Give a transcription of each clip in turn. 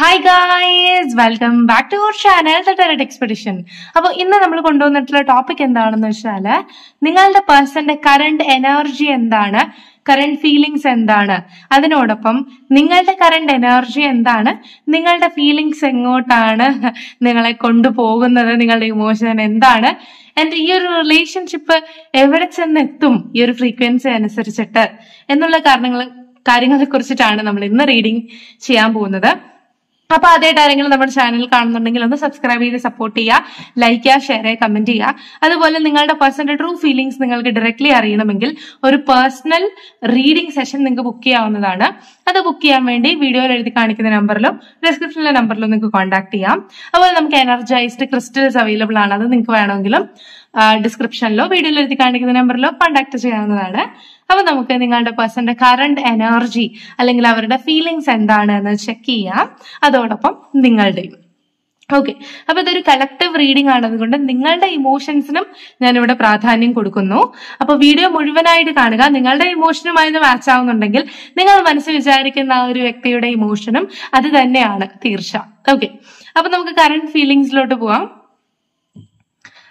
Hi guys, welcome back to our channel, The Tarot Expedition. Now, we will talk about the topic the person's current energy, current feelings. That's why the current energy, the feelings, the emotion, and your relationship your frequency. Reading. If you channel, subscribe, support, like, share, comment. That's why you true feelings directly. A personal reading session. That's book video number in the description. Contact energized crystals available in the description. Video number contact the current energy and feelings. Okay, now this is a collective reading. I will give you emotions. I will give video. Okay, now we current feelings.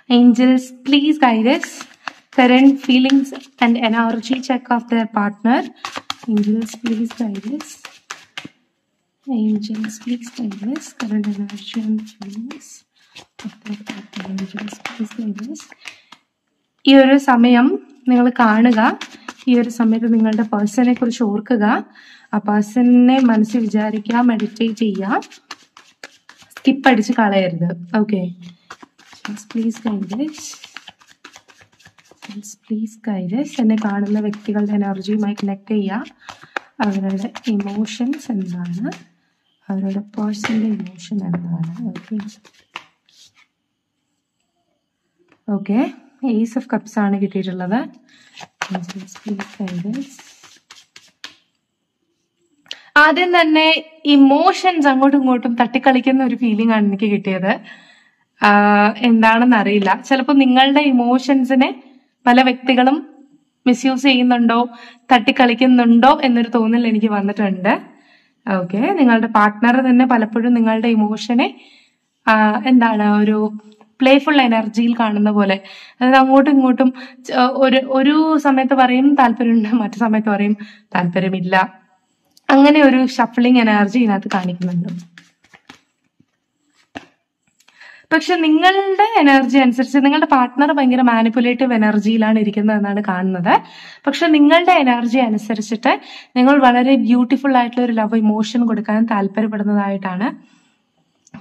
Angels, please guide us. Current feelings and energy check of their partner. Angels, please guide us. Angels, please guide us. Current energy and feelings of their partner. Angels, please guide us. This സമയം നിങ്ങൾ കാണുക. ഈ ഒരു സമയത്ത് നിങ്ങളുടെ പേഴ്സണെ കുറിച്ച് ഓർക്കുക. ആ പേഴ്സണെ മനസ്സിൽ വിചാരിക്കുക, മെഡിറ്റേറ്റ് ചെയ്യുക. സ്കിപ്പ് അടിച്ച് കളയരുത്. Okay. Please guide us. Please guide us. എന്നെ കാണുന്ന വ്യക്തികളുടെ എനർജിയുമായി കണക്ട് ചെയ്യുക. അവരുടെ ഇമോഷൻസ് എന്താണ്? അവരുടെ പേഴ്സണൽ ഇമോഷൻ എന്താണ്? Okay. Okay, Ace of Cups ആണ് കിട്ടിയിട്ടുള്ളത്. ആദ്യം തന്നെ ഇമോഷൻസ് അങ്ങോട്ടും ഇങ്ങോട്ടും തട്ടിക്കളിക്കുന്ന ഒരു ഫീലിംഗ് ആണ് എനിക്ക് കിട്ടിയത്. എന്താണെന്ന് അറിയില്ല. ചിലപ്പോൾ നിങ്ങളുടെ ഇമോഷൻസിനെ പല വ്യക്തികളും misuse ചെയ്യുന്നുണ്ടോ തട്ടിക്കളിക്കുന്നുണ്ടോ എന്നൊരു തോന്നൽ എനിക്ക് വന്നിട്ടുണ്ട്. ഓക്കേ, നിങ്ങളുടെ പാർട്ണർ തന്നെ പലപ്പോഴും നിങ്ങളുടെ ഇമോഷനെ എന്താണ് ഒരു പ്ലേഫുൾ എനർജിയിൽ കാണുന്ന പോലെ, അതായത് അങ്ങോട്ടും ഇങ്ങോട്ടും ഒരു സമയത്ത് പറയും താല്പര്യമുണ്ട്, മറ്റു സമയത്ത് പറയും താല്പര്യമില്ല, അങ്ങനെ ഒരു ഷഫ്ലിംഗ് എനർജി ഇതിനകത്ത് കാണിക്കുന്നുണ്ട്. പക്ഷെ നിങ്ങളുടെ എനർജി അനുസരിച്ച് നിങ്ങളുടെ പാർട്ണർ ഭയങ്കര മാനിപ്പുലേറ്റീവ് എനർജിയിലാണ് ഇരിക്കുന്നതെന്നാണ് കാണുന്നത്. പക്ഷെ നിങ്ങളുടെ എനർജി അനുസരിച്ചിട്ട് നിങ്ങൾ വളരെ ബ്യൂട്ടിഫുൾ ആയിട്ടുള്ള ഒരു ലവ് ഇമോഷൻ കൊടുക്കാൻ താല്പര്യപ്പെടുന്നതായിട്ടാണ്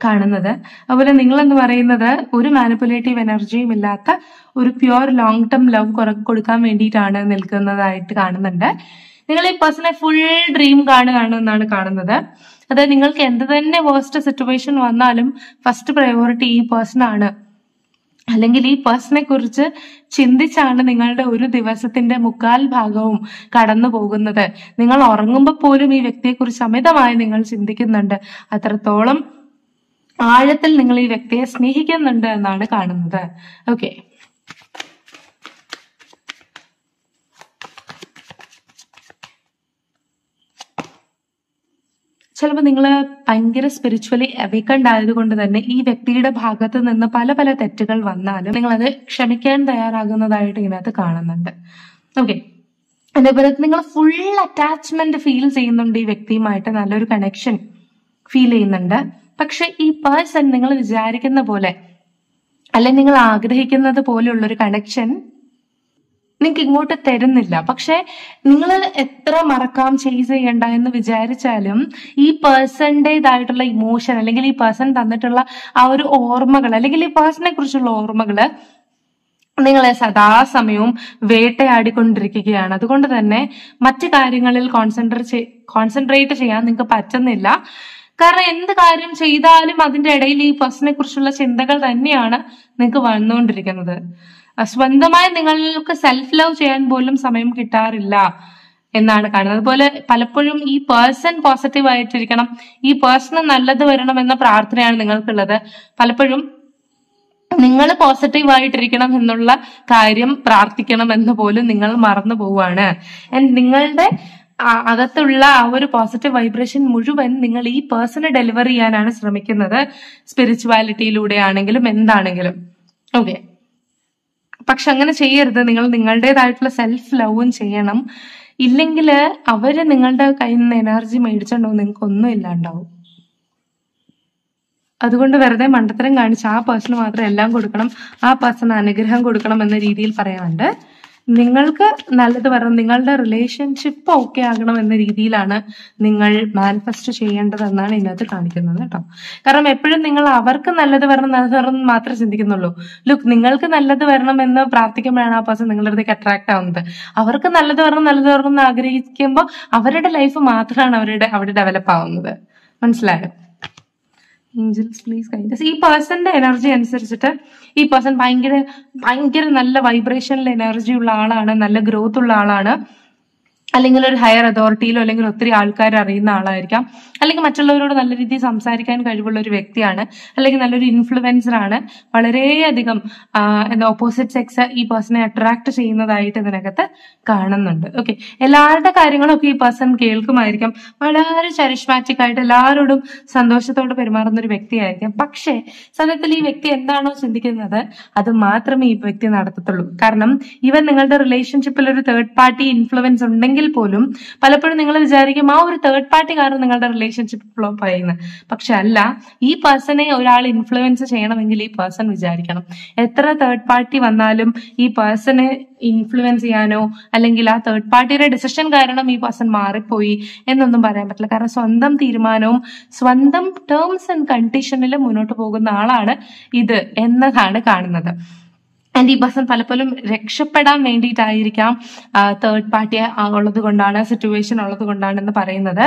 കാണുന്നത്. അതുപോലെ നിങ്ങളെന്ന് പറയുന്നത് ഒരു മാനിപ്പുലേറ്റീവ് എനർജിയും ഇല്ലാത്ത ഒരു പ്യുവർ ലോങ് ടേം ലവ് കൊടുക്കാൻ വേണ്ടിയിട്ടാണ് നിൽക്കുന്നതായിട്ട് കാണുന്നുണ്ട്. നിങ്ങൾ ഈ പേഴ്സണെ ഫുൾ ഡ്രീം കാണുകയാണെന്നാണ് കാണുന്നത്. അതായത് നിങ്ങൾക്ക് എന്ത് തന്നെ വേർസ്റ്റ് സിറ്റുവേഷൻ വന്നാലും ഫസ്റ്റ് പ്രയോറിറ്റി ഈ പേഴ്സണാണ്, അല്ലെങ്കിൽ ഈ പേഴ്സണെ കുറിച്ച് ചിന്തിച്ചാണ് നിങ്ങളുടെ ഒരു ദിവസത്തിന്റെ മുക്കാൽ ഭാഗവും കടന്നു പോകുന്നത്. നിങ്ങൾ ഉറങ്ങുമ്പോൾ പോലും ഈ വ്യക്തിയെക്കുറിച്ച് അമിതമായി നിങ്ങൾ ചിന്തിക്കുന്നുണ്ട്, അത്രത്തോളം ആഴത്തിൽ നിങ്ങൾ ഈ വ്യക്തിയെ സ്നേഹിക്കുന്നുണ്ട് എന്നാണ് കാണുന്നത്. ഓക്കെ, ചിലപ്പോൾ നിങ്ങൾ ഭയങ്കര സ്പിരിച്വലി അവേക്കൻഡ് ആയതുകൊണ്ട് തന്നെ ഈ വ്യക്തിയുടെ ഭാഗത്ത് നിന്ന് പല പല തെറ്റുകൾ വന്നാലും നിങ്ങളത് ക്ഷമിക്കാൻ തയ്യാറാകുന്നതായിട്ട് ഇതിനകത്ത് കാണുന്നുണ്ട്. ഓക്കെ, അതേപോലെ നിങ്ങൾ ഫുൾ അറ്റാച്ച്മെന്റ് ഫീൽ ചെയ്യുന്നുണ്ട്, ഈ വ്യക്തിയുമായിട്ട് നല്ലൊരു കണക്ഷൻ ഫീൽ ചെയ്യുന്നുണ്ട്. പക്ഷെ ഈ പേഴ്സൺ നിങ്ങൾ വിചാരിക്കുന്ന പോലെ അല്ലെങ്കിൽ നിങ്ങൾ ആഗ്രഹിക്കുന്നത് പോലെയുള്ളൊരു കണക്ഷൻ നിങ്ങൾക്ക് ഇങ്ങോട്ട് തരുന്നില്ല. പക്ഷെ നിങ്ങൾ എത്ര മറക്കാം ചെയ്സ് ചെയ്യണ്ട എന്ന് വിചാരിച്ചാലും ഈ പേഴ്സൻ്റേതായിട്ടുള്ള ഇമോഷൻ അല്ലെങ്കിൽ ഈ പേഴ്സൺ തന്നിട്ടുള്ള ആ ഒരു ഓർമ്മകൾ അല്ലെങ്കിൽ ഈ പേഴ്സണെ കുറിച്ചുള്ള ഓർമ്മകള് നിങ്ങളെ സദാസമയവും വേട്ടയാടിക്കൊണ്ടിരിക്കുകയാണ്. അതുകൊണ്ട് തന്നെ മറ്റു കാര്യങ്ങളിൽ കോൺസെൻട്രേറ്റ് ചെയ്യാൻ നിങ്ങൾക്ക് പറ്റുന്നില്ല. കാരണം എന്ത് കാര്യം ചെയ്താലും അതിന്റെ ഇടയിൽ ഈ പേഴ്സണെ കുറിച്ചുള്ള ചിന്തകൾ തന്നെയാണ് നിങ്ങൾക്ക് വന്നുകൊണ്ടിരിക്കുന്നത്. സ്വന്തമായി നിങ്ങൾക്ക് സെൽഫ് ലവ് ചെയ്യാൻ പോലും സമയം കിട്ടാറില്ല എന്നാണ് കാണുന്നത്. അതുപോലെ പലപ്പോഴും ഈ പേഴ്സൺ പോസിറ്റീവ് ആയിട്ടിരിക്കണം, ഈ പേഴ്സണ് നല്ലത് വരണം എന്ന പ്രാർത്ഥനയാണ് നിങ്ങൾക്കുള്ളത്. പലപ്പോഴും നിങ്ങൾ പോസിറ്റീവ് ആയിട്ടിരിക്കണം എന്നുള്ള കാര്യം പ്രാർത്ഥിക്കണം എന്ന് പോലും നിങ്ങൾ മറന്നു പോവുകയാണ്. ആൻഡ് നിങ്ങളുടെ അകത്തുള്ള ആ ഒരു പോസിറ്റീവ് വൈബ്രേഷൻ മുഴുവൻ നിങ്ങൾ ഈ പേഴ്സണെ ഡെലിവർ ചെയ്യാനാണ് ശ്രമിക്കുന്നത്. സ്പിരിച്വാലിറ്റിയിലൂടെ ആണെങ്കിലും എന്താണെങ്കിലും ഓക്കെ. പക്ഷെ അങ്ങനെ ചെയ്യരുത്. നിങ്ങൾ നിങ്ങളുടേതായിട്ടുള്ള സെൽഫ് ലവും ചെയ്യണം. ഇല്ലെങ്കിൽ അവര് നിങ്ങളുടെ കയ്യിൽ നിന്ന് എനർജി മേടിച്ചുണ്ടോ നിങ്ങൾക്കൊന്നും ഇല്ലാണ്ടാവും. അതുകൊണ്ട് വെറുതെ മണ്ടത്തരം കാണിച്ച് ആ പേഴ്സണ് മാത്രം എല്ലാം കൊടുക്കണം, ആ പേഴ്സണ് അനുഗ്രഹം കൊടുക്കണം എന്ന രീതിയിൽ പറയാനുണ്ട്. നിങ്ങൾക്ക് നല്ലത് വരണം, നിങ്ങളുടെ റിലേഷൻഷിപ്പ് ഓക്കെ ആകണം എന്ന രീതിയിലാണ് നിങ്ങൾ മാനിഫെസ്റ്റ് ചെയ്യേണ്ടതെന്നാണ് ഇതിനകത്ത് കാണിക്കുന്നത് കേട്ടോ. കാരണം എപ്പോഴും നിങ്ങൾ അവർക്ക് നല്ലത് വരണം നല്ലത് മാത്രമേ ചിന്തിക്കുന്നുള്ളൂ. ലുക്ക്, നിങ്ങൾക്ക് നല്ലത് വരണം എന്ന് പ്രാർത്ഥിക്കുമ്പോഴാണ് ആ പേഴ്സൺ നിങ്ങളുടെ അടുത്തേക്ക് അട്രാക്ട് ആവുന്നത്. അവർക്ക് നല്ലത് വരണം എന്ന് ആഗ്രഹിക്കുമ്പോൾ അവരുടെ ലൈഫ് മാത്രമാണ് അവിടെ ഡെവലപ്പ് ആവുന്നത്. മനസ്സിലായോ? Angels please guides. ഈ പേഴ്സന്റെ എനർജി അനുസരിച്ചിട്ട് ഈ പേഴ്സൺ ഭയങ്കര നല്ല വൈബ്രേഷനിൽ എനർജി ഉള്ള ആളാണ്, നല്ല ഗ്രോത്ത് ഉള്ള ആളാണ്, അല്ലെങ്കിൽ ഒരു ഹയർ അതോറിറ്റിയിലോ അല്ലെങ്കിൽ ഒത്തിരി ആൾക്കാർ അറിയുന്ന ആളായിരിക്കാം, അല്ലെങ്കിൽ മറ്റുള്ളവരോട് നല്ല രീതിയിൽ സംസാരിക്കാൻ കഴിവുള്ള ഒരു വ്യക്തിയാണ്, അല്ലെങ്കിൽ നല്ലൊരു ഇൻഫ്ലുവൻസറാണ്. വളരെയധികം ഓപ്പോസിറ്റ് സെക്സ് ഈ പേഴ്സണെ അട്രാക്ട് ചെയ്യുന്നതായിട്ട് ഇതിനകത്ത് കാണുന്നുണ്ട്. ഓക്കെ, എല്ലാവരുടെ കാര്യങ്ങളൊക്കെ ഈ പേഴ്സൺ കേൾക്കുമായിരിക്കാം. വളരെ ചരിഷ്മാറ്റിക് ആയിട്ട് എല്ലാവരോടും സന്തോഷത്തോടെ പെരുമാറുന്ന ഒരു വ്യക്തിയായിരിക്കാം. പക്ഷേ സത്യത്തിൽ ഈ വ്യക്തി എന്താണോ ചിന്തിക്കുന്നത് അത് മാത്രമേ ഈ വ്യക്തി നടത്തത്തുള്ളൂ. കാരണം ഇവൻ നിങ്ങളുടെ റിലേഷൻഷിപ്പിൽ ഒരു തേർഡ് പാർട്ടി ഇൻഫ്ലുവൻസ് ഉണ്ടെങ്കിൽ പോലും പലപ്പോഴും നിങ്ങൾ വിചാരിക്കും ആ ഒരു തേർഡ് പാർട്ടി കാരണം നിങ്ങളുടെ റിലേഷൻഷിപ്പ് ഫ്ലോപ്പ് ആയിരുന്നു. പക്ഷെ അല്ല, ഈ പേഴ്സണെ ഒരാൾ ഇൻഫ്ലുവൻസ് ചെയ്യണമെങ്കിൽ ഈ പേഴ്സൺ വിചാരിക്കണം. എത്ര തേർഡ് പാർട്ടി വന്നാലും ഈ പേഴ്സണെ ഇൻഫ്ലുവൻസ് ചെയ്യാനോ അല്ലെങ്കിൽ ആ തേർഡ് പാർട്ടിയുടെ ഡിസിഷൻ കാരണം ഈ പേഴ്സൺ മാറിപ്പോയി എന്നൊന്നും പറയാൻ പറ്റില്ല. കാരണം സ്വന്തം തീരുമാനവും സ്വന്തം ടേംസ് ആൻഡ് കണ്ടീഷനിലും മുന്നോട്ട് പോകുന്ന ആളാണ് ഇത് എന്നതാണ് കാണുന്നത്. ആൻഡ് ഈ പേഴ്സൺ പലപ്പോഴും രക്ഷപ്പെടാൻ വേണ്ടിയിട്ടായിരിക്കാം തേർഡ് പാർട്ടി ഉള്ളത് കൊണ്ടാണ്, സിറ്റുവേഷൻ ഉള്ളത് കൊണ്ടാണ് എന്ന് പറയുന്നത്.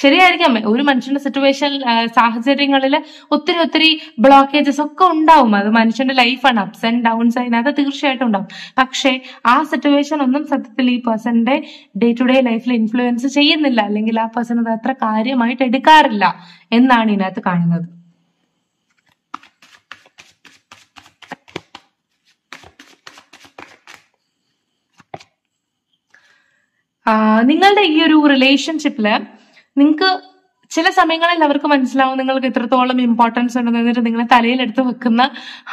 ശരിയായിരിക്കാം, ഒരു മനുഷ്യന്റെ സിറ്റുവേഷൻ സാഹചര്യങ്ങളിൽ ഒത്തിരി ബ്ലോക്കേജസ് ഒക്കെ ഉണ്ടാവും. അത് മനുഷ്യന്റെ ലൈഫാണ്, അപ്സ് ആൻഡ് ഡൗൺസ് അതിനകത്ത് തീർച്ചയായിട്ടും ഉണ്ടാവും. പക്ഷേ ആ സിറ്റുവേഷൻ ഒന്നും സത്യത്തിൽ ഈ പേഴ്സന്റെ ഡേ ടു ഡേ ലൈഫിൽ ഇൻഫ്ലുവൻസ് ചെയ്യുന്നില്ല, അല്ലെങ്കിൽ ആ പേഴ്സൺ അത് അത്ര കാര്യമായിട്ട് എടുക്കാറില്ല എന്നാണ് ഇതിനകത്ത് കാണുന്നത്. നിങ്ങളുടെ ഈ ഒരു റിലേഷൻഷിപ്പില് നിങ്ങൾക്ക് ചില സമയങ്ങളിൽ അവർക്ക് മനസ്സിലാവും നിങ്ങൾക്ക് എത്രത്തോളം ഇമ്പോർട്ടൻസ് ഉണ്ടെന്ന്. എന്നിട്ട് നിങ്ങളെ തലയിലെടുത്ത് വെക്കുന്ന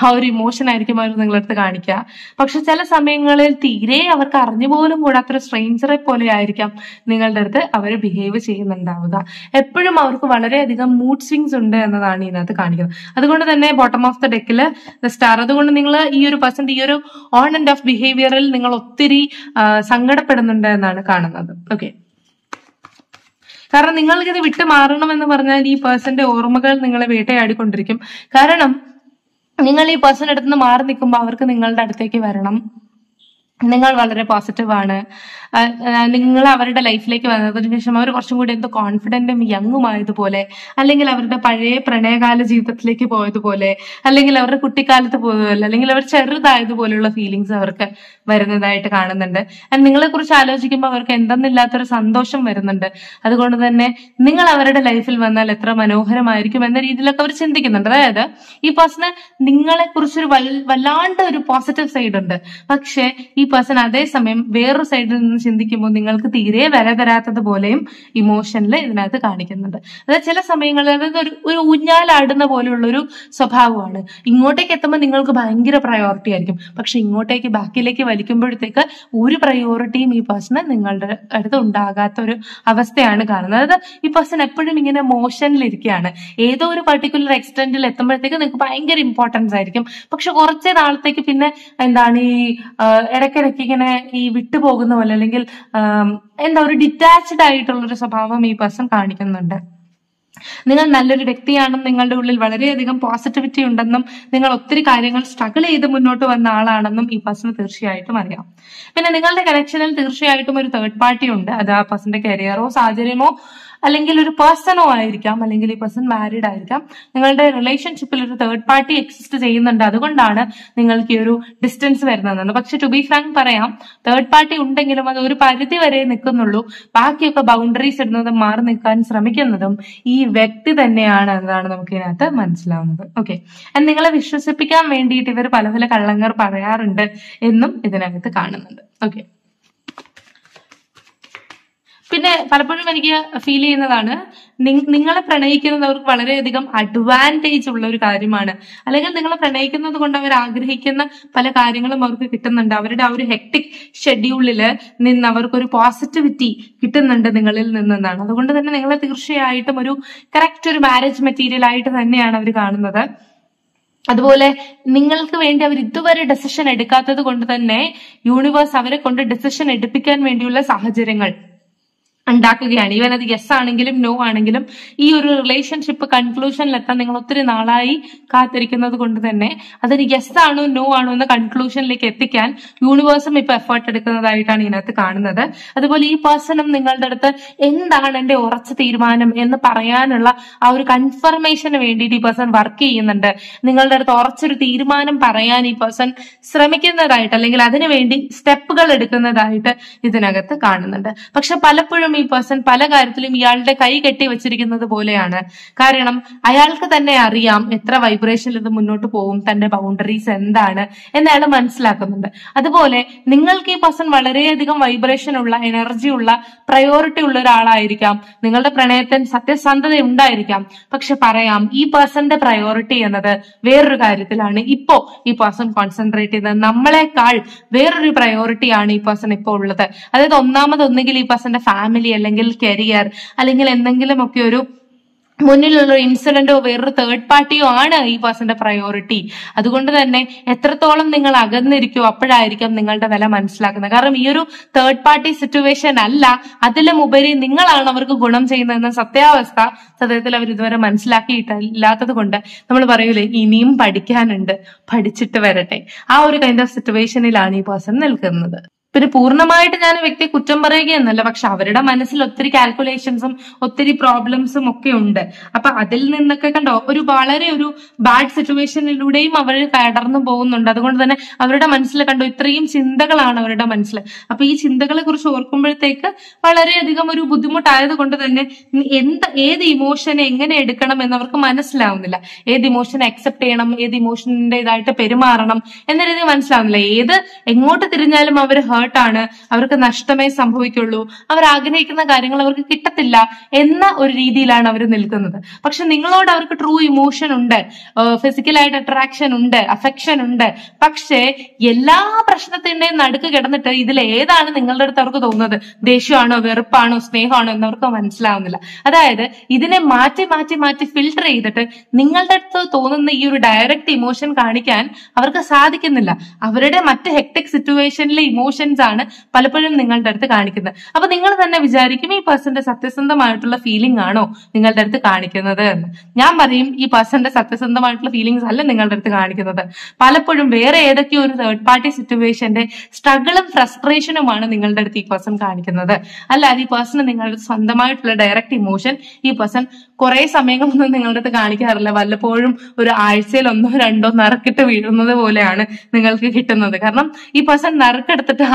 ആ ഒരു ഇമോഷൻ ആയിരിക്കും അവർ നിങ്ങളെടുത്ത് കാണിക്കുക. പക്ഷെ ചില സമയങ്ങളിൽ തീരെ അവർക്ക് അറിഞ്ഞുപോലും കൂടാത്തൊരു സ്ട്രേഞ്ചറെ പോലെ ആയിരിക്കാം നിങ്ങളുടെ അടുത്ത് അവർ ബിഹേവ് ചെയ്യുന്നുണ്ടാവുക. എപ്പോഴും അവർക്ക് വളരെയധികം മൂഡ് സ്വിങ്സ് ഉണ്ട് എന്നതാണ് ഇതിനകത്ത് കാണിക്കുന്നത്. അതുകൊണ്ട് തന്നെ ബോട്ടം ഓഫ് ദ ഡെക്കിൽ ദ സ്റ്റാർ. അതുകൊണ്ട് നിങ്ങൾ ഈ ഒരു പേഴ്സൺ ഈ ഒരു ഓൺ ആൻഡ് ഓഫ് ബിഹേവിയറിൽ നിങ്ങൾ ഒത്തിരി സങ്കടപ്പെടുന്നുണ്ട് എന്നാണ് കാണുന്നത്. ഓക്കെ, കാരണം നിങ്ങൾക്കിത് വിട്ടു മാറണമെന്ന് പറഞ്ഞാൽ ഈ പേഴ്സന്റെ ഓർമ്മകൾ നിങ്ങളെ വേട്ടയാടിക്കൊണ്ടിരിക്കും. കാരണം നിങ്ങൾ ഈ പേഴ്സന്റെ അടുത്ത് നിന്ന് മാറി നിൽക്കുമ്പോൾ അവർക്ക് നിങ്ങളുടെ അടുത്തേക്ക് വരണം, നിങ്ങൾ വളരെ പോസിറ്റീവാണ്, നിങ്ങൾ അവരുടെ ലൈഫിലേക്ക് വന്നതിന് ശേഷം അവർ കുറച്ചും കൂടി എന്തോ കോൺഫിഡന്റും യങ്ങുമായതുപോലെ, അല്ലെങ്കിൽ അവരുടെ പഴയ പ്രണയകാല ജീവിതത്തിലേക്ക് പോയതുപോലെ, അല്ലെങ്കിൽ അവരുടെ കുട്ടിക്കാലത്ത് പോയതുപോലെ, അല്ലെങ്കിൽ അവർ ചെറുതായതുപോലെയുള്ള ഫീലിങ്സ് അവർക്ക് വരുന്നതായിട്ട് കാണുന്നുണ്ട്. ആൻഡ് നിങ്ങളെ കുറിച്ച് ആലോചിക്കുമ്പോൾ അവർക്ക് എന്തെന്നില്ലാത്തൊരു സന്തോഷം വരുന്നുണ്ട്. അതുകൊണ്ട് തന്നെ നിങ്ങൾ അവരുടെ ലൈഫിൽ വന്നാൽ എത്ര മനോഹരമായിരിക്കും എന്ന രീതിയിലൊക്കെ അവർ ചിന്തിക്കുന്നുണ്ട്. അതായത് ഈ പേഴ്സണ് നിങ്ങളെ കുറിച്ചൊരു വല്ലാണ്ട് ഒരു പോസിറ്റീവ് സൈഡ് ഉണ്ട്. പക്ഷെ ഈ പേഴ്സൺ അതേസമയം വേറൊരു സൈഡിൽ നിന്ന് ചിന്തിക്കുമ്പോൾ നിങ്ങൾക്ക് തീരെ വില തരാത്തത് പോലെയും ഇമോഷനിൽ ഇതിനകത്ത് കാണിക്കുന്നുണ്ട്. അതായത് ചില സമയങ്ങളിൽ അതായത് ഒരു ഊഞ്ഞാലാടുന്ന പോലെയുള്ളൊരു സ്വഭാവമാണ്. ഇങ്ങോട്ടേക്ക് എത്തുമ്പോൾ നിങ്ങൾക്ക് ഭയങ്കര പ്രയോറിറ്റി ആയിരിക്കും, പക്ഷെ ഇങ്ങോട്ടേക്ക് ബാക്കിലേക്ക് വലിക്കുമ്പോഴത്തേക്ക് ഒരു പ്രയോറിറ്റിയും ഈ പേഴ്സണ് നിങ്ങളുടെ അടുത്ത് ഉണ്ടാകാത്ത ഒരു അവസ്ഥയാണ് കാണുന്നത്. അതായത് ഈ പേഴ്സൺ എപ്പോഴും ഇങ്ങനെ മോഷനിലിരിക്കുകയാണ്. ഏതോ ഒരു പർട്ടിക്കുലർ എക്സ്റ്റെൻഡിൽ എത്തുമ്പോഴത്തേക്ക് നിങ്ങൾക്ക് ഭയങ്കര ഇമ്പോർട്ടൻസ് ആയിരിക്കും, പക്ഷെ കുറച്ച് നാളത്തേക്ക് പിന്നെ എന്താണ് ഈ ഇടയ്ക്കിടയ്ക്ക് ഇങ്ങനെ ഈ വിട്ടുപോകുന്ന പോലെ, അല്ലെങ്കിൽ എന്താ ഒരു ഡിറ്റാച്ച്ഡ് ആയിട്ടുള്ളൊരു സ്വഭാവം ഈ പേഴ്സൺ കാണിക്കുന്നുണ്ട്. നിങ്ങൾ നല്ലൊരു വ്യക്തിയാണെന്നും നിങ്ങളുടെ ഉള്ളിൽ വളരെയധികം പോസിറ്റിവിറ്റി ഉണ്ടെന്നും നിങ്ങൾ ഒത്തിരി കാര്യങ്ങൾ സ്ട്രഗിൾ ചെയ്ത് മുന്നോട്ട് വന്ന ആളാണെന്നും ഈ പേഴ്സൺ തീർച്ചയായിട്ടും അറിയാം. പിന്നെ നിങ്ങളുടെ കണക്ഷനിൽ തീർച്ചയായിട്ടും ഒരു തേർഡ് പാർട്ടി ഉണ്ട്. അത് ആ പേഴ്സന്റെ കരിയറോ സാഹചര്യമോ അല്ലെങ്കിൽ ഒരു പേഴ്സണോ ആയിരിക്കാം, അല്ലെങ്കിൽ ഈ പേഴ്സൺ മാരീഡ് ആയിരിക്കാം. നിങ്ങളുടെ റിലേഷൻഷിപ്പിൽ ഒരു തേർഡ് പാർട്ടി എക്സിസ്റ്റ് ചെയ്യുന്നുണ്ട്. അതുകൊണ്ടാണ് നിങ്ങൾക്ക് ഈ ഒരു ഡിസ്റ്റൻസ് വരുന്നതെന്ന്. പക്ഷെ ടു ബി ഫ്രാങ്ക് പറയാം, തേർഡ് പാർട്ടി ഉണ്ടെങ്കിലും അത് ഒരു പരിധി വരെ നിൽക്കുന്നുള്ളൂ. ബാക്കിയൊക്കെ ബൗണ്ടറീസ് ഇടുന്നതും മാറി നിൽക്കാൻ ശ്രമിക്കുന്നതും ഈ വ്യക്തി തന്നെയാണ് എന്നാണ് നമുക്ക് ഇതിനകത്ത് മനസ്സിലാവുന്നത്. ഓക്കെ, നിങ്ങളെ വിശ്വസിപ്പിക്കാൻ വേണ്ടിയിട്ട് ഇവർ പല പല കള്ളങ്ങൾ പറയാറുണ്ട് എന്നും ഇതിനകത്ത് കാണുന്നുണ്ട്. ഓക്കെ, പിന്നെ പലപ്പോഴും എനിക്ക് ഫീൽ ചെയ്യുന്നതാണ് നിങ്ങളെ പ്രണയിക്കുന്നത് അവർക്ക് വളരെയധികം അഡ്വാൻറ്റേജ് ഉള്ള ഒരു കാര്യമാണ്. അല്ലെങ്കിൽ നിങ്ങളെ പ്രണയിക്കുന്നത് കൊണ്ട് അവർ ആഗ്രഹിക്കുന്ന പല കാര്യങ്ങളും അവർക്ക് കിട്ടുന്നുണ്ട്. അവരുടെ ആ ഒരു ഹെക്ടിക് ഷെഡ്യൂളില് നിന്ന് അവർക്കൊരു പോസിറ്റിവിറ്റി കിട്ടുന്നുണ്ട് നിങ്ങളിൽ നിന്നാണ്. അതുകൊണ്ട് തന്നെ നിങ്ങളെ തീർച്ചയായിട്ടും ഒരു കറക്റ്റ് ഒരു മാരേജ് മെറ്റീരിയൽ ആയിട്ട് തന്നെയാണ് അവർ കാണുന്നത്. അതുപോലെ നിങ്ങൾക്ക് വേണ്ടി അവർ ഇതുവരെ ഡെസിഷൻ എടുക്കാത്തത് കൊണ്ട് തന്നെ യൂണിവേഴ്സ് അവരെ കൊണ്ട് ഡെസിഷൻ എടുപ്പിക്കാൻ വേണ്ടിയുള്ള സാഹചര്യങ്ങൾ ഉണ്ടാക്കുകയാണ്. ഈവൻ അത് യെസ് ആണെങ്കിലും നോ ആണെങ്കിലും ഈ ഒരു റിലേഷൻഷിപ്പ് കൺക്ലൂഷനിലെത്താൻ നിങ്ങൾ ഒത്തിരി നാളായി കാത്തിരിക്കുന്നത് കൊണ്ട് തന്നെ അതൊരു യെസ് ആണോ നോ ആണോ എന്ന കൺക്ലൂഷനിലേക്ക് എത്തിക്കാൻ യൂണിവേഴ്സും ഇപ്പൊ എഫേർട്ട് എടുക്കുന്നതായിട്ടാണ് ഇതിനകത്ത് കാണുന്നത്. അതുപോലെ ഈ പേഴ്സണും നിങ്ങളുടെ അടുത്ത് എന്താണ് എന്റെ ഉറച്ച തീരുമാനം എന്ന് പറയാനുള്ള ആ ഒരു കൺഫർമേഷന് വേണ്ടിയിട്ട് ഈ പേഴ്സൺ വർക്ക് ചെയ്യുന്നുണ്ട്. നിങ്ങളുടെ അടുത്ത് ഉറച്ചൊരു തീരുമാനം പറയാൻ ഈ പേഴ്സൺ ശ്രമിക്കുന്നതായിട്ട് അല്ലെങ്കിൽ അതിനുവേണ്ടി സ്റ്റെപ്പുകൾ എടുക്കുന്നതായിട്ട് ഇതിനകത്ത് കാണുന്നുണ്ട്. പക്ഷെ പലപ്പോഴും ഈ പേഴ്സൺ പല കാര്യത്തിലും ഇയാളുടെ കൈ കെട്ടി വെച്ചിരിക്കുന്നത് പോലെയാണ്. കാരണം അയാൾക്ക് തന്നെ അറിയാം എത്ര വൈബ്രേഷനിൽ ഇത് മുന്നോട്ട് പോകും, തന്റെ ബൗണ്ടറീസ് എന്താണ് എന്ന് അയാൾ മനസ്സിലാക്കുന്നുണ്ട്. അതുപോലെ നിങ്ങൾക്ക് ഈ പേഴ്സൺ വളരെയധികം വൈബ്രേഷൻ ഉള്ള, എനർജി ഉള്ള, പ്രയോറിറ്റി ഉള്ള ഒരാളായിരിക്കാം. നിങ്ങളുടെ പ്രണയത്തിന് സത്യസന്ധത ഉണ്ടായിരിക്കാം. പക്ഷെ പറയാം ഈ പേഴ്സന്റെ പ്രയോറിറ്റി എന്നത് വേറൊരു കാര്യത്തിലാണ് ഇപ്പോ ഈ പേഴ്സൺ കോൺസെൻട്രേറ്റ് ചെയ്തത്. നമ്മളെക്കാൾ വേറൊരു പ്രയോറിറ്റിയാണ് ഈ പേഴ്സൺ ഇപ്പോൾ ഉള്ളത്. അതായത് ഒന്നാമതൊന്നുകിൽ ഈ പേഴ്സന്റെ ഫാമിലി, അല്ലെങ്കിൽ കരിയർ, അല്ലെങ്കിൽ എന്തെങ്കിലുമൊക്കെ ഒരു മുന്നിലുള്ള ഇൻസിഡന്റോ വേറൊരു തേർഡ് പാർട്ടിയോ ആണ് ഈ പേഴ്സന്റെ പ്രയോറിറ്റി. അതുകൊണ്ട് തന്നെ എത്രത്തോളം നിങ്ങൾ അകന്നിരിക്കോ അപ്പോഴായിരിക്കാം നിങ്ങളുടെ വില മനസ്സിലാക്കുന്നത്. കാരണം ഈ ഒരു തേർഡ് പാർട്ടി സിറ്റുവേഷൻ അല്ല, അതിലും ഉപരി നിങ്ങളാണ് അവർക്ക് ഗുണം ചെയ്യുന്നതെന്ന സത്യാവസ്ഥ സത്യത്തിൽ അവർ ഇതുവരെ മനസ്സിലാക്കിയിട്ടില്ലാത്തത് കൊണ്ട് നമ്മൾ പറയൂലേ ഇനിയും പഠിക്കാനുണ്ട്, പഠിച്ചിട്ട് വരട്ടെ, ആ ഒരു കൈൻഡ് ഓഫ് സിറ്റുവേഷനിലാണ് ഈ പേഴ്സൺ നിൽക്കുന്നത്. പിന്നെ പൂർണ്ണമായിട്ട് ഞാൻ വ്യക്തിയെ കുറ്റം പറയുകയെന്നല്ല, പക്ഷെ അവരുടെ മനസ്സിൽ ഒത്തിരി കാൽക്കുലേഷൻസും ഒത്തിരി പ്രോബ്ലംസും ഒക്കെ ഉണ്ട്. അപ്പൊ അതിൽ നിന്നൊക്കെ കണ്ടോ ഒരു വളരെ ഒരു ബാഡ് സിറ്റുവേഷനിലൂടെയും അവർ കടന്നു പോകുന്നുണ്ട്. അതുകൊണ്ട് തന്നെ അവരുടെ മനസ്സിൽ കണ്ടോ ഇത്രയും ചിന്തകളാണ് അവരുടെ മനസ്സിൽ. അപ്പൊ ഈ ചിന്തകളെ കുറിച്ച് ഓർക്കുമ്പോഴത്തേക്ക് വളരെയധികം ഒരു ബുദ്ധിമുട്ടായത് കൊണ്ട് തന്നെ ഏത് ഇമോഷനെ എങ്ങനെ എടുക്കണം എന്നവർക്ക് മനസ്സിലാവുന്നില്ല. ഏത് ഇമോഷനെ അക്സെപ്റ്റ് ചെയ്യണം, ഏത് ഇമോഷന്റെ ഇതായിട്ട് പെരുമാറണം എന്ന രീതി മനസ്സിലാവുന്നില്ല. ഏത് എങ്ങോട്ട് തിരിഞ്ഞാലും അവർ ാണ് അവർക്ക് നഷ്ടമേ സംഭവിക്കുള്ളൂ, അവർ ആഗ്രഹിക്കുന്ന കാര്യങ്ങൾ അവർക്ക് കിട്ടത്തില്ല എന്ന ഒരു രീതിയിലാണ് അവർ നിൽക്കുന്നത്. പക്ഷെ നിങ്ങളോട് അവർക്ക് ട്രൂ ഇമോഷൻ ഉണ്ട്, ഫിസിക്കലായിട്ട് അട്രാക്ഷൻ ഉണ്ട്, അഫെക്ഷൻ ഉണ്ട്. പക്ഷേ എല്ലാ പ്രശ്നത്തിന്റെയും നടുക്ക് കിടന്നിട്ട് ഇതിൽ ഏതാണ് നിങ്ങളുടെ അടുത്ത് അവർക്ക് തോന്നുന്നത്, ദേഷ്യമാണോ, വെറുപ്പാണോ, സ്നേഹമാണോ എന്നവർക്ക് മനസ്സിലാവുന്നില്ല. അതായത് ഇതിനെ മാറ്റി മാറ്റി മാറ്റി ഫിൽട്ടർ ചെയ്തിട്ട് നിങ്ങളുടെ അടുത്ത് തോന്നുന്ന ഈ ഒരു ഡയറക്റ്റ് ഇമോഷൻ കാണിക്കാൻ അവർക്ക് സാധിക്കുന്നില്ല. അവരുടെ മറ്റ് ഹെക്ടിക് സിറ്റുവേഷനിലെ ഇമോഷൻ ാണ് പലപ്പോഴും നിങ്ങളുടെ അടുത്ത് കാണിക്കുന്നത്. അപ്പൊ നിങ്ങൾ തന്നെ വിചാരിക്കും ഈ പേഴ്സന്റെ സത്യസന്ധമായിട്ടുള്ള ഫീലിംഗ് ആണോ നിങ്ങളുടെ അടുത്ത് കാണിക്കുന്നത് എന്ന്. ഞാൻ പറയും ഈ പേഴ്സന്റെ സത്യസന്ധമായിട്ടുള്ള ഫീലിംഗ്സ് അല്ല നിങ്ങളുടെ അടുത്ത് കാണിക്കുന്നത്. പലപ്പോഴും വേറെ ഏതൊക്കെയോ ഒരു തേർഡ് പാർട്ടി സിറ്റുവേഷന്റെ സ്ട്രഗിളും ഫ്രസ്ട്രേഷനുമാണ് നിങ്ങളുടെ അടുത്ത് ഈ പേഴ്സൺ കാണിക്കുന്നത്. അല്ലാതെ ഈ പേഴ്സണ് നിങ്ങളുടെ സ്വന്തമായിട്ടുള്ള ഡയറക്റ്റ് ഇമോഷൻ ഈ പേഴ്സൺ കുറെ സമയങ്ങളൊന്നും നിങ്ങളുടെ അടുത്ത് കാണിക്കാറില്ല. വല്ലപ്പോഴും ഒരു ആഴ്ചയിൽ ഒന്നോ രണ്ടോ നറുക്കിട്ട് വീഴുന്നത് പോലെയാണ് നിങ്ങൾക്ക് കിട്ടുന്നത്. കാരണം ഈ പേഴ്സൺ നറുക്കെടുത്തിട്ട്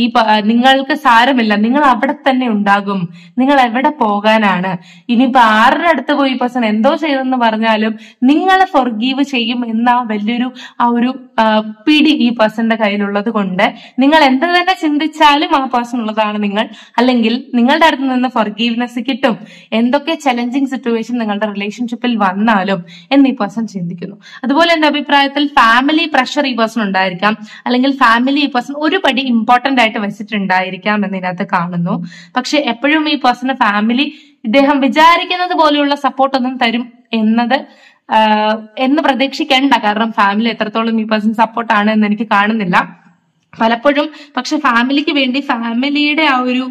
ഈ നിങ്ങൾക്ക് സാരമില്ല, നിങ്ങൾ അവിടെ തന്നെ ഉണ്ടാകും, നിങ്ങൾ എവിടെ പോകാനാണ്, ഇനിയിപ്പോ ആരുടെ അടുത്ത് പോയി ഈ പേഴ്സൺ എന്തോ ചെയ്തെന്ന് പറഞ്ഞാലും നിങ്ങളെ ഫൊർഗീവ് ചെയ്യും എന്ന വലിയൊരു ആ ഒരു പിടി ഈ പേഴ്സന്റെ കയ്യിലുള്ളത് കൊണ്ട് നിങ്ങൾ എന്ത് തന്നെ ചിന്തിച്ചാലും ആ പേഴ്സൺ ഉള്ളതാണ് നിങ്ങൾ, അല്ലെങ്കിൽ നിങ്ങളുടെ അടുത്ത് നിന്ന് ഫൊർഗീവ്നെസ് കിട്ടും എന്തൊക്കെ ചലഞ്ചിങ് സിറ്റുവേഷൻ നിങ്ങളുടെ റിലേഷൻഷിപ്പിൽ വന്നാലും എന്ന് ഈ പേഴ്സൺ ചിന്തിക്കുന്നു. അതുപോലെ എന്റെ അഭിപ്രായത്തിൽ ഫാമിലി പ്രഷർ ഈ പേഴ്സൺ ഉണ്ടായിരിക്കാം, അല്ലെങ്കിൽ ഫാമിലി ഈ പേഴ്സൺ ഒരുപടി ഇമ്പോർട്ടന്റ് ായിട്ട് വെച്ചിട്ടുണ്ടായിരിക്കാം എന്നതിനകത്ത് കാണുന്നു. പക്ഷെ എപ്പോഴും ഈ പേഴ്സണ ഫാമിലി ഇദ്ദേഹം വിചാരിക്കുന്നത് പോലെയുള്ള സപ്പോർട്ടൊന്നും തരും എന്ന് പ്രതീക്ഷിക്കേണ്ട. കാരണം ഫാമിലി എത്രത്തോളം ഈ പേഴ്സൺ സപ്പോർട്ടാണ് എന്ന് എനിക്ക് കാണുന്നില്ല പലപ്പോഴും. പക്ഷെ ഫാമിലിക്ക് വേണ്ടി, ഫാമിലിയുടെ ആ ഒരു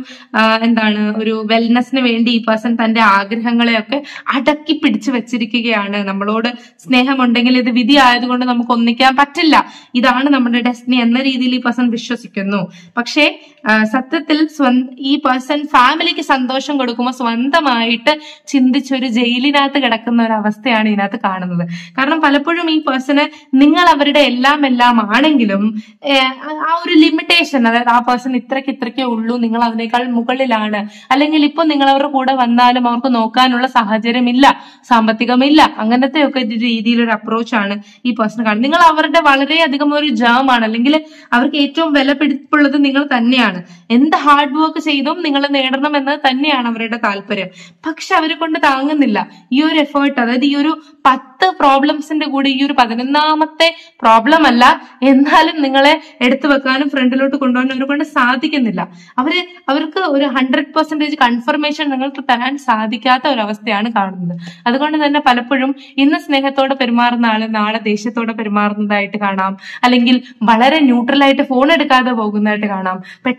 ഒരു വെൽനെസ്സിന് വേണ്ടി ഈ പേഴ്സൺ തന്റെ ആഗ്രഹങ്ങളെയൊക്കെ അടക്കി പിടിച്ചു വെച്ചിരിക്കുകയാണ്. നമ്മളോട് സ്നേഹമുണ്ടെങ്കിൽ ഇത് വിധി ആയതുകൊണ്ട് നമുക്ക് ഒന്നിക്കാൻ പറ്റില്ല, ഇതാണ് നമ്മുടെ ഡെസ്റ്റിനി എന്ന രീതിയിൽ ഈ പേഴ്സൺ വിശ്വസിക്കുന്നു. പക്ഷേ Sathatil Swan E person family Sandosham Godukuma Swantamaita Chindichuri Jailina the Gadakana Ravastianina the Karnal. Karnam Palapurum E person Ningal Averida Ella Mella Mahanangilum our limitation that our person Itrakitrak Ulu Ningal Nikal Mukalilana Alangilipo Ningal Koda Vandala Marco Noka Nula Sahajeremilla Sambatigamilla Anganate Okadil approach and E person Ningal Averda Valeria the Gamori Jam and Alingil our Katum Velapid Pulla the Ningal Tanyana. In the hard work, Saidum, Ningal and Edanam and the Tanya and Avreda Talpere. Pakshavikunda Tanganilla. Your effort, other the Uru Patha problems in the good Uru Padana Mate, problem Allah, Enhalam Ningale, Edithakan, Frontal to Kundon, Urukunda Sadikanilla. Our 100% confirmation Nangal to Tahan Sadikata or Avastiana Kardan. Other than a Palapurum, in the snake thought of Permar Nala, Desha thought of Permar Daitanam, Alingil, Badar and Neutralite, phone at Kada Boguna.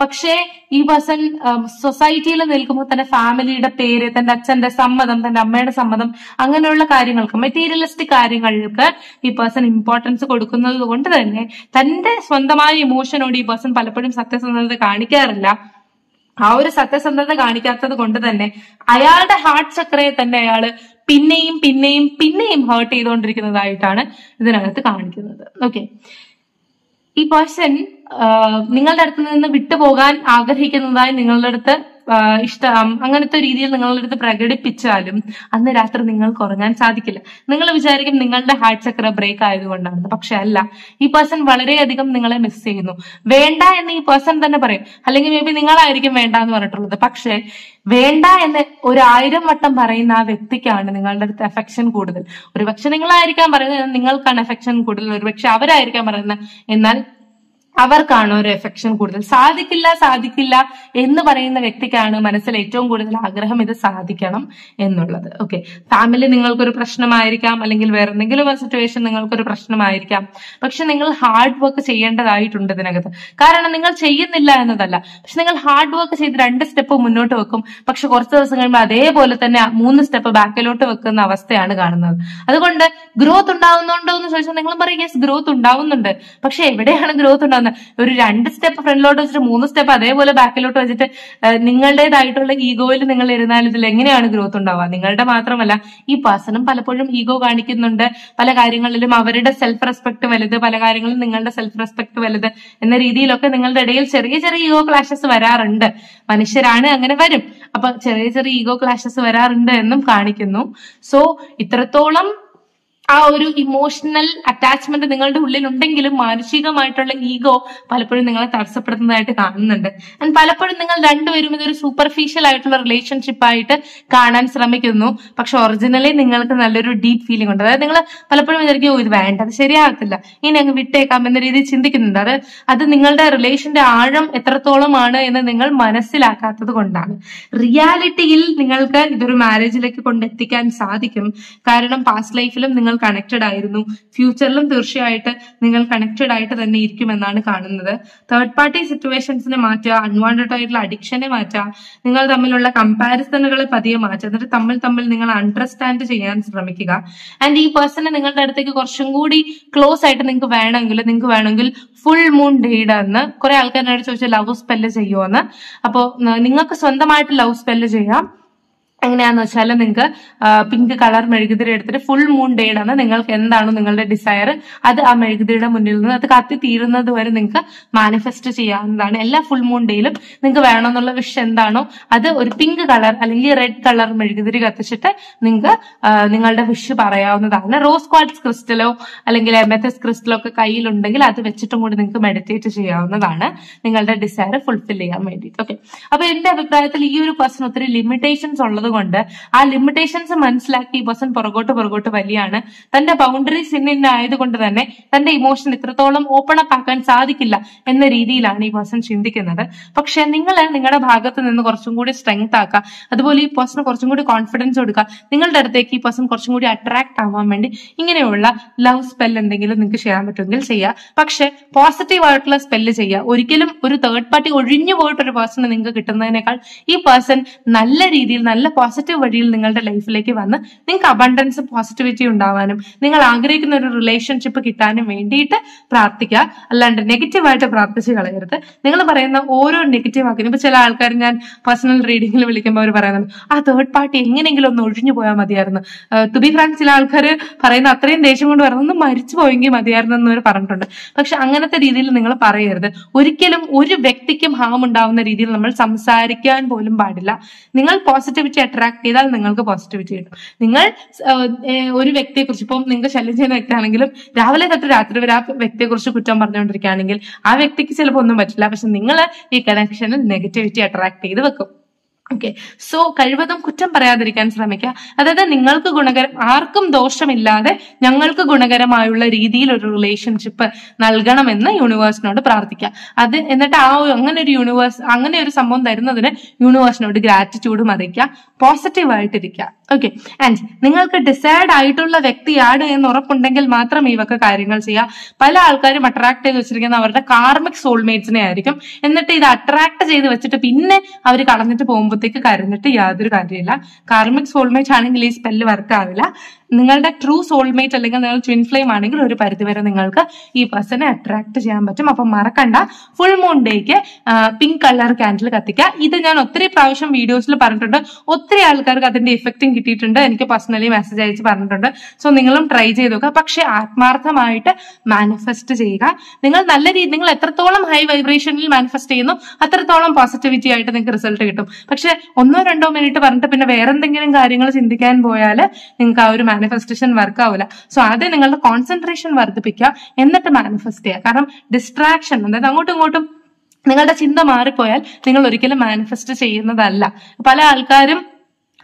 പക്ഷേ ഈ person സൊസൈറ്റിയിൽ നിൽക്കുമ്പോൾ തന്നെ ഫാമിലിയുടെ പേര് തന്റെ അച്ഛന്റെ സമ്മതം തന്റെ അമ്മയുടെ സമ്മതം അങ്ങനെയുള്ള കാര്യങ്ങൾക്ക് മെറ്റീരിയലിസ്റ്റിക് കാര്യങ്ങൾക്ക് ഈ person ഇംപോർട്ടൻസ് കൊടുക്കുന്നതുകൊണ്ട് തന്നെ തന്റെ സ്വന്തമായ ഇമോഷനോട് ഈ person പലപ്പോഴും സത്യസന്ധത കാണിക്കാറില്ല. ആ ഒരു സത്യസന്ധത കാണിക്കാത്തതുകൊണ്ട് തന്നെ അയാളുടെ ഹാർട്ട് ചക്രയെ തന്നെ അയാൾ പിന്നെയും പിന്നെയും പിന്നെയും ഹേർട്ട് ചെയ്തുകൊണ്ടിരിക്കുന്നതായിട്ടാണ് ഇതിനകത്ത് കാണിക്കുന്നത്. ഓക്കേ ഈ person നിങ്ങളുടെ അടുത്ത് നിന്ന് വിട്ടുപോകാൻ ആഗ്രഹിക്കുന്നതായി നിങ്ങളുടെ അടുത്ത് ഇഷ്ടം അങ്ങനത്തെ രീതിയിൽ നിങ്ങളുടെ അടുത്ത് പ്രകടിപ്പിച്ചാലും അന്ന് രാത്രി നിങ്ങൾക്ക് ഉറങ്ങാൻ സാധിക്കില്ല. നിങ്ങൾ വിചാരിക്കും നിങ്ങളുടെ ഹാർട്ട് ചക്ര ബ്രേക്ക് ആയതുകൊണ്ടാണ്. പക്ഷെ അല്ല, ഈ പേഴ്സൺ വളരെയധികം നിങ്ങളെ മിസ് ചെയ്യുന്നു. വേണ്ട എന്ന് ഈ പേഴ്സൺ തന്നെ പറയും, അല്ലെങ്കിൽ മേ ബി നിങ്ങളായിരിക്കും വേണ്ട എന്ന് പറഞ്ഞിട്ടുള്ളത്. പക്ഷേ വേണ്ട എന്ന് 1000 വട്ടം പറയുന്ന ആ വ്യക്തിക്കാണ് നിങ്ങളുടെ അടുത്ത് അഫെക്ഷൻ കൂടുതൽ. ഒരുപക്ഷെ നിങ്ങളായിരിക്കാൻ പറയുന്നത്, നിങ്ങൾക്കാണ് അഫെക്ഷൻ കൂടുതൽ. ഒരുപക്ഷെ അവരായിരിക്കാൻ പറയുന്നത്, എന്നാൽ അവർക്കാണ് ഒരു എഫക്ഷൻ കൂടുതൽ. സാധിക്കില്ല സാധിക്കില്ല എന്ന് പറയുന്ന വ്യക്തിക്കാണ് മനസ്സിൽ ഏറ്റവും കൂടുതൽ ആഗ്രഹം ഇത് സാധിക്കണം എന്നുള്ളത്. ഓക്കെ, ഫാമിലി നിങ്ങൾക്കൊരു പ്രശ്നമായിരിക്കാം, അല്ലെങ്കിൽ വേറെ എന്തെങ്കിലും ഒരു സിറ്റുവേഷൻ നിങ്ങൾക്കൊരു പ്രശ്നമായിരിക്കാം. പക്ഷെ നിങ്ങൾ ഹാർഡ് വർക്ക് ചെയ്യേണ്ടതായിട്ടുണ്ട് ഇതിനകത്ത്. കാരണം നിങ്ങൾ ചെയ്യുന്നില്ല എന്നതല്ല, പക്ഷെ നിങ്ങൾ ഹാർഡ് വർക്ക് ചെയ്ത് 2 സ്റ്റെപ്പ് മുന്നോട്ട് വെക്കും, പക്ഷെ കുറച്ച് ദിവസം കഴിയുമ്പോൾ അതേപോലെ തന്നെ 3 സ്റ്റെപ്പ് ബാക്കിലോട്ട് വെക്കുന്ന അവസ്ഥയാണ് കാണുന്നത്. അതുകൊണ്ട് ഗ്രോത്ത് ഉണ്ടാവുന്നുണ്ടോ എന്ന് ചോദിച്ചാൽ നിങ്ങൾ പറയും യെസ് ഗ്രോത്ത് ഉണ്ടാവുന്നുണ്ട്, പക്ഷെ എവിടെയാണ് ഗ്രോത്ത് ഉണ്ടാവുന്നത്? ഒരു 2 സ്റ്റെപ്പ് ഫ്രണ്ടിലോട്ട് വെച്ചിട്ട് 3 സ്റ്റെപ്പ് അതേപോലെ ബാക്കിലോട്ട് വെച്ചിട്ട് നിങ്ങളുടേതായിട്ടുള്ള ഈഗോയിൽ നിങ്ങൾ ഇരുന്നാൽ ഇതിൽ എങ്ങനെയാണ് ഗ്രോത്ത് ഉണ്ടാവുക? നിങ്ങളുടെ മാത്രമല്ല, ഈ പേഴ്സണും പലപ്പോഴും ഈഗോ കാണിക്കുന്നുണ്ട്. പല കാര്യങ്ങളിലും അവരുടെ സെൽഫ് റെസ്പെക്ട് വലുത്, പല കാര്യങ്ങളിലും നിങ്ങളുടെ സെൽഫ് റെസ്പെക്ട് വലുത് എന്ന രീതിയിലൊക്കെ നിങ്ങളുടെ ഇടയിൽ ചെറിയ ചെറിയ ഈഗോ ക്ലാഷസ് വരാറുണ്ട്. മനുഷ്യരാണ്, അങ്ങനെ വരും. അപ്പൊ ചെറിയ ചെറിയ ഈഗോ ക്ലാഷസ് വരാറുണ്ട് എന്നും കാണിക്കുന്നു. സോ ഇത്രത്തോളം ആ ഒരു ഇമോഷണൽ അറ്റാച്ച്മെന്റ് നിങ്ങളുടെ ഉള്ളിലുണ്ടെങ്കിലും മാനസികമായിട്ടുള്ള ഈഗോ പലപ്പോഴും നിങ്ങളെ തടസ്സപ്പെടുത്തുന്നതായിട്ട് കാണുന്നുണ്ട്. ആൻഡ് പലപ്പോഴും നിങ്ങൾ രണ്ടുപേരും ഇതൊരു സൂപ്പർഫിഷ്യൽ ആയിട്ടുള്ള റിലേഷൻഷിപ്പ് ആയിട്ട് കാണാൻ ശ്രമിക്കുന്നു. പക്ഷെ ഒറിജിനലി നിങ്ങൾക്ക് നല്ലൊരു ഡീപ്പ് ഫീലിംഗ് ഉണ്ട്. അതായത് നിങ്ങൾ പലപ്പോഴും വിചാരിക്കും ഇത് വേണ്ട, അത് ശരിയാകത്തില്ല, ഇനി അങ്ങ് വിട്ടേക്കാം എന്ന രീതിയിൽ ചിന്തിക്കുന്നുണ്ട്. അത് നിങ്ങളുടെ റിലേഷന്റെ ആഴം എത്രത്തോളമാണ് എന്ന് നിങ്ങൾ മനസ്സിലാക്കാത്തത് കൊണ്ടാണ്. റിയാലിറ്റിയിൽ നിങ്ങൾക്ക് ഇതൊരു മാരേജിലേക്ക് കൊണ്ടെത്തിക്കാൻ സാധിക്കും. കാരണം പാസ്റ്റ് ലൈഫിലും നിങ്ങൾ കണക്റ്റഡ് ആയിരുന്നു, ഫ്യൂച്ചറിലും തീർച്ചയായിട്ട് നിങ്ങൾ കണക്റ്റഡ് ആയിട്ട് തന്നെ ഇരിക്കുമെന്നാണ് കാണുന്നത്. തേർഡ് പാർട്ടി സിറ്റുവേഷൻസിനെ മാറ്റുക, അൺവാണ്ടഡ് ആയിട്ടുള്ള അഡിക്ഷനെ മാറ്റുക, നിങ്ങൾ തമ്മിലുള്ള കമ്പാരിസണുകളെ പതിയെ മാറ്റുക, എന്നിട്ട് തമ്മിൽ നിങ്ങൾ അണ്ടർസ്റ്റാൻഡ് ചെയ്യാൻ ശ്രമിക്കുക. ആൻഡ് ഈ പേഴ്സണെ നിങ്ങളുടെ അടുത്തേക്ക് കുറച്ചും കൂടി ക്ലോസ് ആയിട്ട് നിങ്ങൾക്ക് വേണമെങ്കിൽ ഫുൾ മൂൺ ഡേയുടെ അന്ന് കുറെ ആൾക്കാരോട് ചോദിച്ചാൽ ലവ് സ്പെല്ല് ചെയ്യുമെന്ന്. അപ്പോൾ നിങ്ങൾക്ക് സ്വന്തമായിട്ട് ലവ് സ്പെല്ല് ചെയ്യാം. എങ്ങനെയാന്ന് വെച്ചാൽ നിങ്ങൾക്ക് പിങ്ക് കളർ മെഴുകുതിരി എടുത്തിട്ട് ഫുൾ മൂൺ ഡേടാണ് നിങ്ങൾക്ക് എന്താണോ നിങ്ങളുടെ ഡിസയർ അത് ആ മെഴുകുതിരിയുടെ മുന്നിൽ നിന്ന് അത് കത്തി തീരുന്നത് വരെ നിങ്ങൾക്ക് മാനിഫെസ്റ്റ് ചെയ്യാവുന്നതാണ്. എല്ലാ ഫുൾ മൂൺ ഡേയിലും നിങ്ങൾക്ക് വേണമെന്നുള്ള വിഷ് എന്താണോ അത് ഒരു പിങ്ക് കളർ അല്ലെങ്കിൽ റെഡ് കളർ മെഴുകുതിരി കത്തിച്ചിട്ട് നിങ്ങൾക്ക് നിങ്ങളുടെ വിഷ് പറയാവുന്നതാണ്. റോസ് ക്വാർട്സ് ക്രിസ്റ്റലോ അല്ലെങ്കിൽ എമത്തസ് ക്രിസ്റ്റലോ ഒക്കെ കയ്യിലുണ്ടെങ്കിൽ അത് വെച്ചിട്ടും കൂടി നിങ്ങൾക്ക് മെഡിറ്റേറ്റ് ചെയ്യാവുന്നതാണ് നിങ്ങളുടെ ഡിസയർ ഫുൾഫിൽ ചെയ്യാൻ വേണ്ടിയിട്ട്. ഓക്കെ, അപ്പൊ എന്റെ അഭിപ്രായത്തിൽ ഈ ഒരു പേഴ്സൺ ഒത്തിരി ലിമിറ്റേഷൻസ് ഉള്ളത് Gonda, our limitations a months like the person Porgoto Valiana, then the boundaries in either Gondane, then the emotion itratolum open a pack and Sadikilla, and the Ridi Lani person Shindik another. Paksha Ningle and Ningada Bhagat and the Korsungudi strength taka, Adboli person Korsungudi confidence Odka, Ningle Dadaki person Korsungudi attract Amamendi, Ingeneola, love spell and the Gil Ninkishamatungle Saya, Paksha, positive artless spell is a curriculum, or third party or renew word to a person and Ninga Kitana. This person nalla readil, nalla positive readil, Ningalda life like Ivana, think abundance of positivity undavanum. Ningal Angrik in a relationship kitana mandate, Pratica, a land negative at a practice. Ningal Parana or negative Akinipachala Alkarin and personal reading will become Paranam. A third party hanging of Norgin Boya. To be frank, Sila Alkar, Parana train, they should run the marriage boying Madiarna Parantunda. Pakshanganata readil Ningal Parayerda. Uricilum Uri Vecticum harm and down the readil number, Samsarika and Polum Badilla. Ningal positivity attract either Ningalka positivity. Ningal Uri Vecte Kushipum, Ninga challenge and rectangle, Ravala at the Rathra Vecte Kushukutam and rectangle. I Vectic self on the Matlapas and Ningala, a connection and negativity attract either. Okay, so Kalivadam Kutam Paradricans Rameka, other than Ningalka Gunagaram, Arkum Doshamilla, Nangalka Gunagaram Ayula Redil or relationship Nalganam in the universe, not a Prathika. Other in the Tao, Angan universe, Angan or someone there another universe, not gratitude Madika, positive Alterica. Okay, and Ningalka desired Aitula Vecti Ada and Norapundangal Matra Mivaka Karingal Sia, Pala Alkarim attracted Visrigan, our karmic soulmates in Ericum, and that they attract the Vachita Pinne, our Karanita Pomba. Karmic soulmate is a true soulmate, and twin flame is a person attracted to full moon day, pink color candle. This is a very provision videos. I personally message. So, you try to manifest it. High vibration manifest positivity. One or two minutes paranta pinna vera endengilam karyangal sindikkan poyale ningalku a manifestation work avula. So adu ningalde concentration vardhipikka ennittu manifest cheya karam distraction andathu angotum ingotum ningalde chinda mari poyal ningal orikkalum manifest cheyyunnadalla pala aalkarum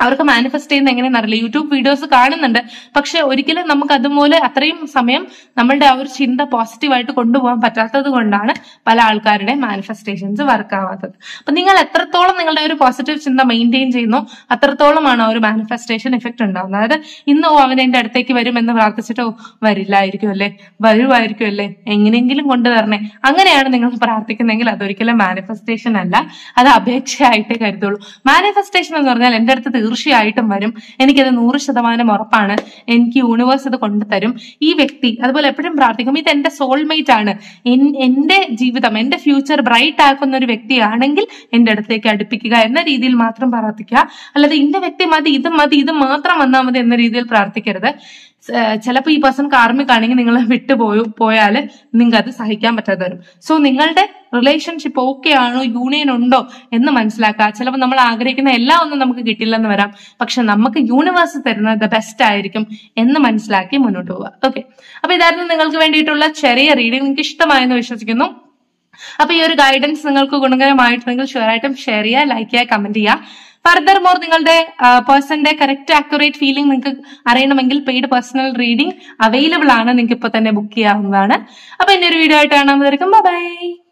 അവർക്ക് manifest ചെയ്യുന്നത് എങ്ങനെയെന്ന് അറിയില്ല YouTube videos കാണുന്നുണ്ട് പക്ഷേ ഒരിക്കലും നമുക്ക് അതുപോലെ അത്രയും സമയം നമ്മുടെ ആ ഒരു ചിന്ത പോസിറ്റീവ് ആയിട്ട് കൊണ്ടുപോകാൻ പറ്റാത്തത് കൊണ്ടാണ് പല ആൾക്കാരുടെ മാനിഫെസ്റ്റേഷൻസ് വർക്ക് ആവാത്തത്. അപ്പോൾ നിങ്ങൾ എത്രത്തോളം നിങ്ങളുടെ ഒരു പോസിറ്റീവ് ചിന്ത മെയിൻറ്റെയിൻ ചെയ്യുന്നു അത്രത്തോളമാണ് ആ ഒരു മാനിഫെസ്റ്റേഷൻ ഇഫക്റ്റ് ഉണ്ടാവുന്നത്. അതായത് ഇന്നോ അവൻ എൻ്റെ അടുത്തേക്ക് വരുമെന്ന് പ്രാർത്ഥിച്ചിട്ടോ വരില്ലായിരിക്കും അല്ലേ വരുവായിരിക്കും അല്ലേ എങ്ങനെയെങ്കിലും കൊണ്ടുതരണേ അങ്ങനെയാണ് നിങ്ങൾ പ്രാർത്ഥിക്കുന്നതെങ്കിൽ അതൊരിക്കലും മാനിഫെസ്റ്റേഷൻ അല്ല, അത് അപേക്ഷയായിട്ടേ കരുതുള്ളൂ. മാനിഫെസ്റ്റേഷൻ എന്ന് പറഞ്ഞാൽ എൻ്റെ അടുത്ത് തീർച്ചയായിട്ടും വരും, എനിക്കത് 100% ഉറപ്പാണ്, എനിക്ക് യൂണിവേഴ്സ് അത് കൊണ്ടുതരും, ഈ വ്യക്തി അതുപോലെ എപ്പോഴും പ്രാർത്ഥിക്കും, ഇത് എന്റെ സോൾമേറ്റ് ആണ്, എന്റെ ജീവിതം എന്റെ ഫ്യൂച്ചർ ബ്രൈറ്റ് ആക്കുന്ന ഒരു വ്യക്തിയാണെങ്കിൽ എന്റെ അടുത്തേക്ക് അടുപ്പിക്കുക എന്ന രീതിയിൽ മാത്രം പ്രാർത്ഥിക്കുക. അല്ലാതെ ഇന്ന വ്യക്തി മതി ഇത് മാത്രം വന്നാൽ മതി എന്ന രീതിയിൽ പ്രാർത്ഥിക്കരുത്. ചിലപ്പോൾ ഈ പേഴ്സൺ കാർമിക് ആണെങ്കിൽ നിങ്ങളെ വിട്ടുപോയാൽ നിങ്ങൾക്ക് അത് സഹിക്കാൻ പറ്റാതെ വരും. സോ നിങ്ങളുടെ റിലേഷൻഷിപ്പ് ഓക്കെ ആണോ, യൂണിയൻ ഉണ്ടോ എന്ന് മനസ്സിലാക്കുക. ചിലപ്പോൾ നമ്മൾ ആഗ്രഹിക്കുന്ന എല്ലാം ഒന്നും നമുക്ക് കിട്ടില്ലെന്ന് വരാം, പക്ഷെ നമുക്ക് യൂണിവേഴ്സ് തരുന്നത് ബെസ്റ്റ് ആയിരിക്കും എന്ന് മനസ്സിലാക്കി മുന്നോട്ട് പോവുക. ഓക്കെ, അപ്പൊ ഇതായിരുന്നു നിങ്ങൾക്ക് വേണ്ടിയിട്ടുള്ള ചെറിയ റീഡിംഗ്. നിങ്ങൾക്ക് ഇഷ്ടമായെന്ന് വിശ്വസിക്കുന്നു. അപ്പൊ ഈ ഒരു ഗൈഡൻസ് നിങ്ങൾക്ക് ഗുണകരമായിട്ടുണ്ടെങ്കിൽ ഷെയർ ആയിട്ടും ഷെയർ ചെയ്യുക, ലൈക്ക് ചെയ്യുക, കമന്റ് ചെയ്യുക. Furthermore, ningalde person de correct accurate feeling ningalku arayanamenkil paid personal reading available aanu ningalku ippo thanne book cheyyavunnaanu. Appo innoru video aayittu kaanam. Bye bye.